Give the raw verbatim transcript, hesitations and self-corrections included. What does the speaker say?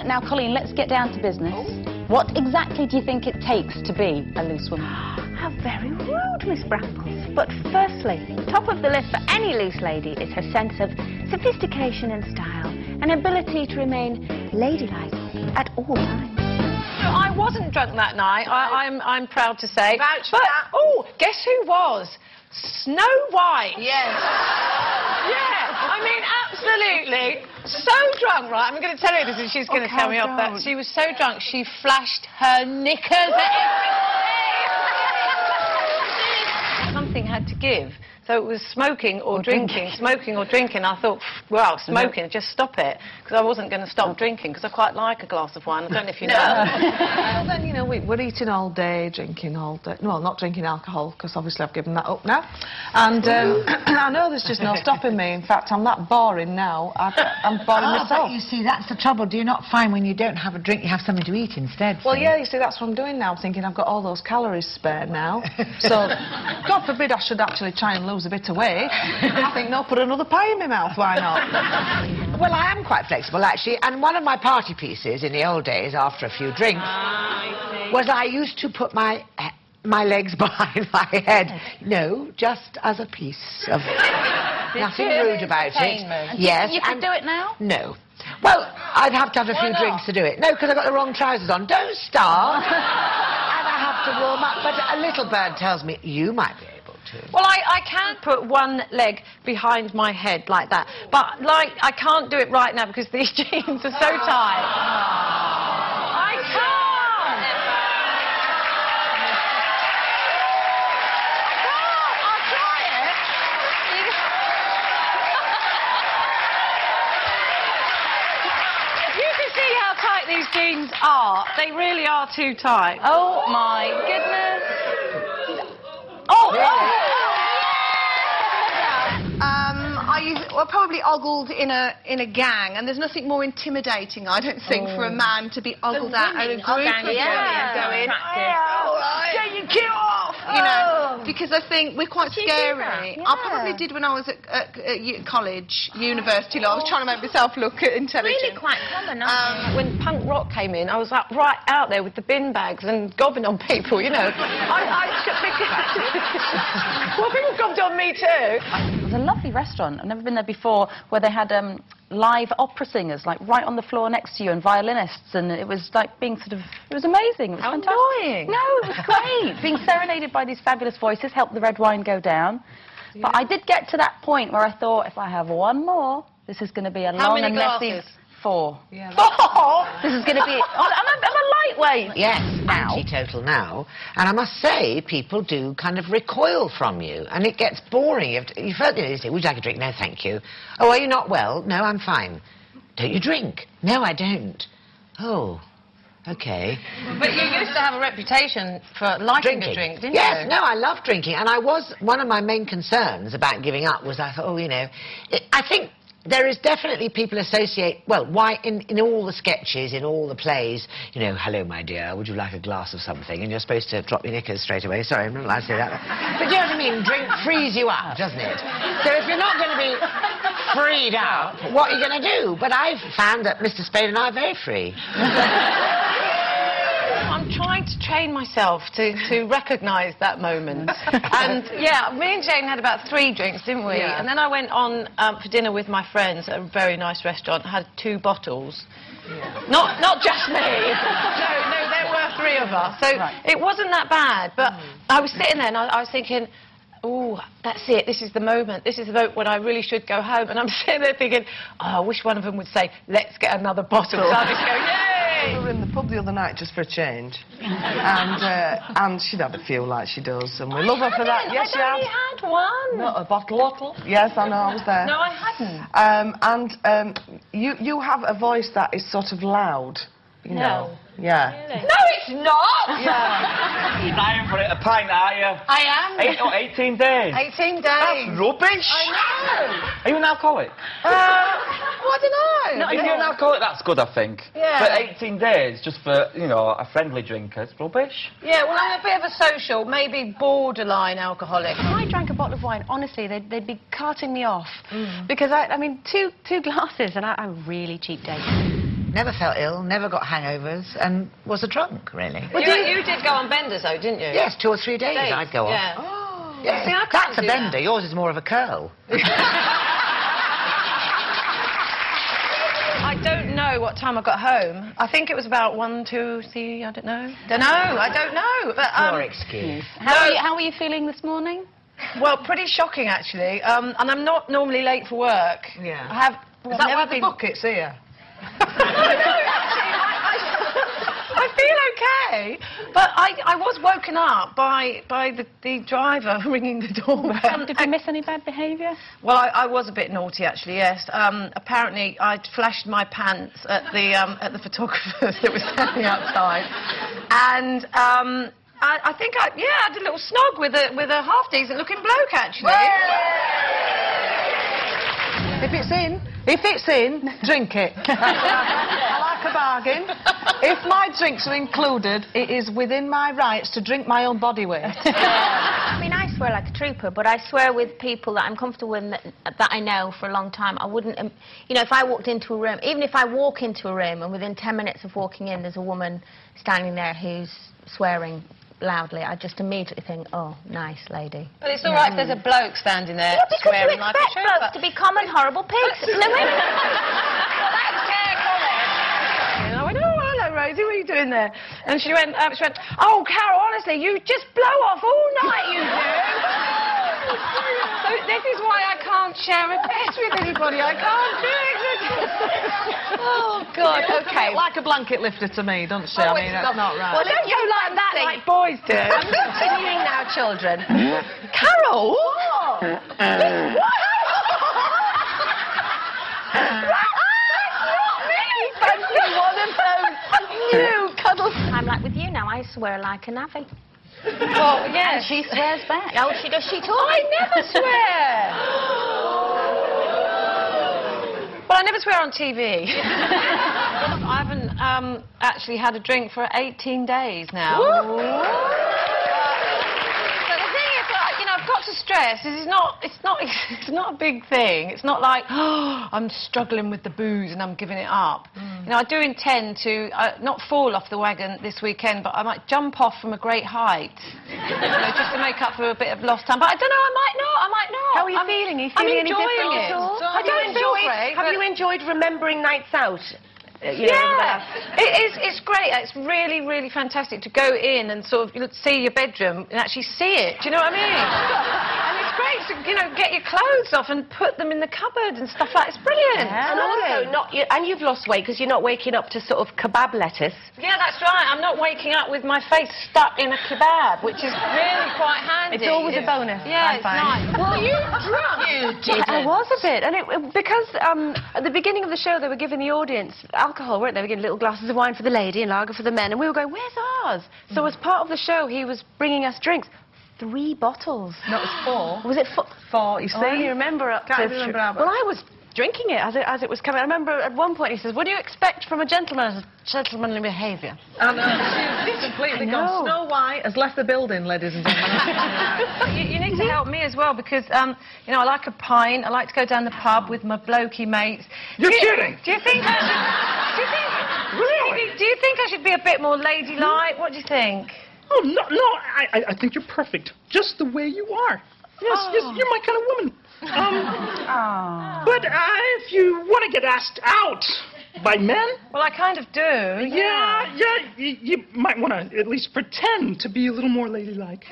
on. Now, Colleen, let's get down to business. Oh. What exactly do you think it takes to be a loose woman? How very rude, Miss Bramble. But firstly, top of the list for any loose lady is her sense of sophistication and style, and ability to remain ladylike at all times. No, I wasn't drunk that night, I, I'm, I'm proud to say. Vouch for that. Oh, guess who was? Snow White. Yes. Yeah, I mean, absolutely. So drunk, right? I'm going to tell you this, and she's going to oh, tell me off, but she was so drunk, she flashed her knickers at everything. Something had to give. So it was smoking or, or drinking, drinking, smoking or drinking. I thought, well, smoking, just stop it. Because I wasn't going to stop drinking, because I quite like a glass of wine. I don't know if you know. Well, then, you know, we were eating all day, drinking all day. Well, not drinking alcohol, because obviously I've given that up now. And um, I know there's just no stopping me. In fact, I'm that boring now. I, I'm boring oh, myself. But you see, that's the trouble. Do you not find when you don't have a drink, you have something to eat instead? So. Well, yeah, you see, that's what I'm doing now. I'm thinking I've got all those calories spared now. So, God forbid I should actually try and look a bit away. I think they'll put another pie in my mouth, why not? Well, I am quite flexible, actually, and one of my party pieces in the old days, after a few drinks, ah, was I used to put my, uh, my legs behind my head. No, just as a piece of... Nothing rude about it. Yes. You can do it now? No. Well, I'd have to have a why few not? drinks to do it. No, because I've got the wrong trousers on. Don't start. And I have to warm up, but a little bird tells me you might be. Well, I, I can put one leg behind my head like that, but, like, I can't do it right now because these jeans are so tight. I can't! I can't! I'll try it! If you can see how tight these jeans are, they really are too tight. Oh, my goodness! Oh! Really? Well, probably ogled in a in a gang, and there's nothing more intimidating, I don't think, oh. for a man to be ogled at in a group gang, of yeah. going, oh, all right. Get your kid off, oh. you know, because I think we're quite did scary. Yeah. I probably did when I was at, at, at college, university. Oh. I was trying to make myself look intelligent. Really quite common. Um, when punk rock came in, I was like right out there with the bin bags and gobbing on people, you know. I, I should because well, people gobbed on me too. It was a lovely restaurant. I've never been there before, where they had um, live opera singers, like right on the floor next to you, and violinists, and it was like being sort of, it was amazing. It was How fantastic. Annoying. No, it was great. Being serenaded by these fabulous voices helped the red wine go down. Yeah. But I did get to that point where I thought, if I have one more, this is going to be a How long and messy. Four. Yeah, four? This is going to be... I'm, I'm, I'm a lightweight. Yes, anti-total now. And I must say, people do kind of recoil from you, and it gets boring. You've, you've heard the say, would you like a drink? No, thank you. Oh, are you not well? No, I'm fine. Don't you drink? No, I don't. Oh, OK. But you used to have a reputation for liking drinking. a drink, didn't yes, you? Yes, no, I love drinking. And I was... One of my main concerns about giving up was I thought, oh, you know... It, I think... There is definitely people associate, well, why in, in all the sketches, in all the plays, you know, hello, my dear, would you like a glass of something? And you're supposed to drop your knickers straight away. Sorry, I'm not allowed to say that. But you know what I mean? Drink frees you up, doesn't it? So if you're not going to be freed up, what are you going to do? But I've found that Mister Spade and I are very free. I'm trying to train myself to, to recognise that moment. And, yeah, me and Jane had about three drinks, didn't we? Yeah. And then I went on um, for dinner with my friends at a very nice restaurant, had two bottles. Yeah. Not, not just me. No, no, there were three of us. So right. It wasn't that bad, but mm. I was sitting there and I, I was thinking... Oh, that's it, this is the moment, this is the moment when I really should go home. And I'm sitting there thinking, oh, I wish one of them would say, let's get another bottle. So I just go, yay! We were in the pub the other night just for a change. And, uh, and she'd had a few like she does, and we I love her for that. Yes, I she had. had one. Not a bottle. bottle. Yes, I know, I was there. No, I hadn't. Um, and um, you, you have a voice that is sort of loud, you no. know. Yeah. Really? No, it's not! Yeah. You're dying for it, a pint, are you? I am. Eight, oh, eighteen days. eighteen days. That's rubbish. I know. Are you an alcoholic? Uh, well, I don't know. Not if yet. You're an alcoholic, that's good, I think. Yeah. But eighteen days, just for, you know, a friendly drinker, it's rubbish. Yeah, well, I'm a bit of a social, maybe borderline alcoholic. If I drank a bottle of wine, honestly, they'd, they'd be carting me off. Mm. Because, I, I mean, two, two glasses, and I, I really cheap date. never felt ill, never got hangovers, and was a drunk, really. Well, you, you did go on benders, though, didn't you? Yes, two or three days, days. I'd go on. Yeah. Oh, yeah. See, I that's a bender. That. Yours is more of a curl. I don't know what time I got home. I think it was about one, two, three, I don't know. Don't know, I don't know. But, um, your excuse. How, no. are you, how are you feeling this morning? Well, pretty shocking, actually. Um, and I'm not normally late for work. Yeah. I have... Well, is that why the been... pocket's here? No, actually, I, I, I feel okay. But I, I was woken up by, by the, the driver ringing the doorbell. Um, did you miss any bad behaviour? Well, I, I was a bit naughty, actually, yes. Um, apparently, I'd flashed my pants at the, um, at the photographer's that was standing outside. And... Um, I, I think I, yeah, I did a little snog with a, with a half-decent-looking bloke, actually. Well, if it's in, if it's in, drink it. I like a bargain. If my drinks are included, it is within my rights to drink my own body weight. I mean, I swear like a trooper, but I swear with people that I'm comfortable with and that, that I know for a long time. I wouldn't, um, you know, if I walked into a room, even if I walk into a room and within ten minutes of walking in, there's a woman standing there who's swearing loudly, I just immediately think, oh, nice lady. But it's all yeah. right if there's a bloke standing there yeah, swearing like a trooper. Blokes to be common, horrible pigs. No, well, that's Claire Collins. And I went, oh, hello, Rosie, what are you doing there? And she went, um, she went, oh, Carol, honestly, you just blow off all night, you do. So this is why I can't share a bed with anybody. I can't do it. Oh, God, OK. Like a blanket lifter to me, doesn't she? Oh, I mean, that's not right. Well, don't you like that like boys do? I'm continuing now, children. Carol? What? This, what? That's not me! Fancy one of those new cuddles. I'm like with you now, I swear like a navvy. Well, yeah, and she swears back. Oh, she does, she talks. I never swear! Well, I never swear on T V. I haven't um, actually had a drink for eighteen days now. Woo! But the thing is, like, you know, I've got to stress is it's not, it's not, it's not a big thing. It's not like, oh, I'm struggling with the booze and I'm giving it up. Mm. You know, I do intend to uh, not fall off the wagon this weekend, but I might jump off from a great height, you know, just to make up for a bit of lost time. But I don't know, I might not. I might not. How are you I'm, feeling? Are you feeling I'm enjoying any it. All? So I don't feel great. Have you enjoyed remembering nights out? Uh, you know, yeah, it is, it's great. It's really, really fantastic to go in and sort of you know, see your bedroom and actually see it. Do you know what I mean? And it's great to, you know, get your clothes off and put them in the cupboard and stuff like that. It's brilliant. Yeah, and also, it. not you, and you've lost weight because you're not waking up to sort of kebab lettuce. Yeah, that's right. I'm not waking up with my face stuck in a kebab, which is really quite handy. It's always yeah. a bonus. Yeah, I it's find. nice. Well, you drunk? You didn't. I was a bit, and it because um, at the beginning of the show they were giving the audience. Alcohol, weren't they? We were getting little glasses of wine for the lady and lager for the men, and we were going, where's ours? Mm. So as part of the show, he was bringing us drinks. Three bottles. No, it was four. Was it four? Four, you see. Oh, I only remember up Can't to... remember well, I was drinking it as it, as it was coming. I remember at one point he says, what do you expect from a gentleman? I said, gentlemanly behaviour. And uh, she's completely gone. Snow White has left the building, ladies and gentlemen. you, you need to help me as well, because, um, you know, I like a pint. I like to go down the pub with my blokey mates. You're do kidding! You, do you think I should... Do you think... Really? Do you think I should be a bit more ladylike? What do you think? Oh, no, no, I, I think you're perfect. Just the way you are. Yes, oh. yes, you're my kind of woman. Um, oh. But uh, if you want to get asked out by men... Well, I kind of do. Yeah, yeah, yeah you, you might want to at least pretend to be a little more ladylike.